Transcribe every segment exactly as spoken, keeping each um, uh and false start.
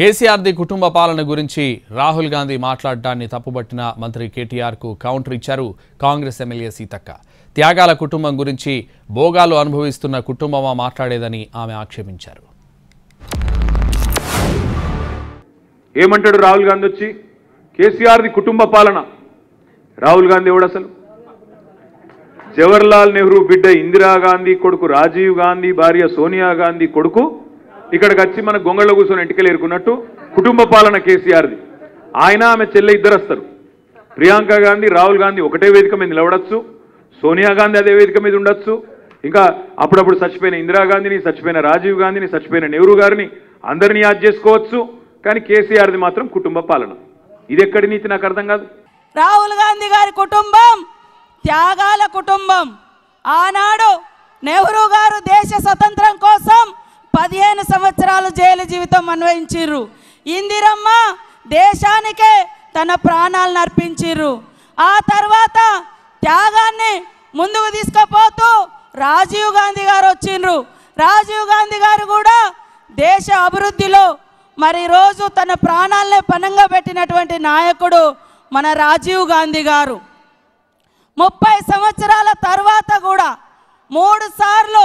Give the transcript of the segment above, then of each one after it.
KCR the కుటుంబ పాలన గురించి రాహుల్ గాంధీ మాట్లాడడాన్ని తప్పుబట్టిన మంత్రి కేటీఆర్ కు కౌంటర్ ఇచ్చారు కాంగ్రెస్ ఎమ్మెల్యే సీతక్క. త్యాగాల కుటుంబం గురించి భోగాలు అనుభవిస్తున్న కుటుంబమా మాట్లాడేదని ఆమె ఆక్షేపించారు. ఏమంటాడు రాహుల్ గాంధీ వచ్చి కేసీఆర్ ది కుటుంబ పాలన. రాహుల్ గాంధీ ఎవడు అసలు? జవహర్లాల్ నెహ్రూ బిడ్డ ఇందిరా గాంధీ కొడుకు రాజీవ్ గాంధీ భార్య సోనియా గాంధీ కొడుకు ఇక్కడికి వచ్చి మన గొంగళ్ళ కూర్చొని ఎంటికలేరుకున్నట్టు కుటుంబ పాలన కేసీఆర్ది. ఆయన ఆమె చెల్లె ఇద్దరు వస్తారు. ప్రియాంక గాంధీ రాహుల్ గాంధీ ఒకటే వేదిక మీద నిలబడచ్చు, సోనియా గాంధీ అదే వేదిక మీద ఉండొచ్చు, ఇంకా అప్పుడప్పుడు చచ్చిపోయిన ఇందిరాగాంధీని చచ్చిపోయిన రాజీవ్ గాంధీని చచ్చిపోయిన నెహ్రూ గారిని అందరినీ యాద్ చేసుకోవచ్చు. కానీ కేసీఆర్ది మాత్రం కుటుంబ పాలన. ఇది ఎక్కడి నీతి నాకు అర్థం కాదు. రాహుల్ గాంధీ గారి కుటుంబం త్యాగాల కుటుంబం. ఆనాడు నెహ్రూ గారు దేశ స్వతంత్రం కోసం పదిహేను సంవత్సరాలు జైలు జీవితం అన్వయించిర్రు. ఇందిరమ్మ దేశానికే తన ప్రాణాలను అర్పించిర్రు. ఆ తర్వాత త్యాగాన్ని ముందుకు తీసుకుపోతూ రాజీవ్ గాంధీ గారు వచ్చిండ్రు. రాజీవ్ గాంధీ గారు కూడా దేశ అభివృద్ధిలో మరి రోజు తన ప్రాణాలనే పనంగా పెట్టినటువంటి నాయకుడు మన రాజీవ్ గాంధీ గారు. ముప్పై సంవత్సరాల తర్వాత కూడా మూడు సార్లు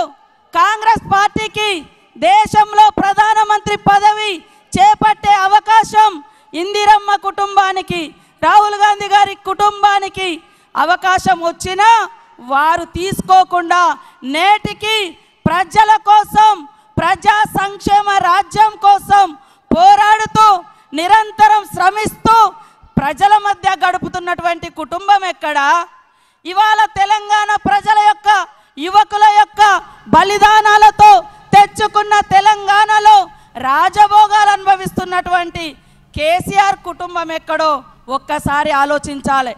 కాంగ్రెస్ పార్టీకి దేశంలో ప్రధానమంత్రి పదవి చేపట్టే అవకాశం ఇందిరమ్మ కుటుంబానికి రాహుల్ గాంధీ గారి కుటుంబానికి అవకాశం వచ్చినా వారు తీసుకోకుండా నేటికి ప్రజల కోసం ప్రజా సంక్షేమ రాజ్యం కోసం పోరాడుతూ నిరంతరం శ్రమిస్తూ ప్రజల మధ్య గడుపుతున్నటువంటి కుటుంబం ఎక్కడా? ఇవాళ తెలంగాణ ప్రజల యొక్క యువకుల యొక్క బలిదానాలతో తెచ్చుకున్న తెలంగాణలో రాజభోగాలు అనుభవిస్తున్నటువంటి కేసీఆర్ కుటుంబం ఎక్కడో ఒక్కసారి ఆలోచించాలి.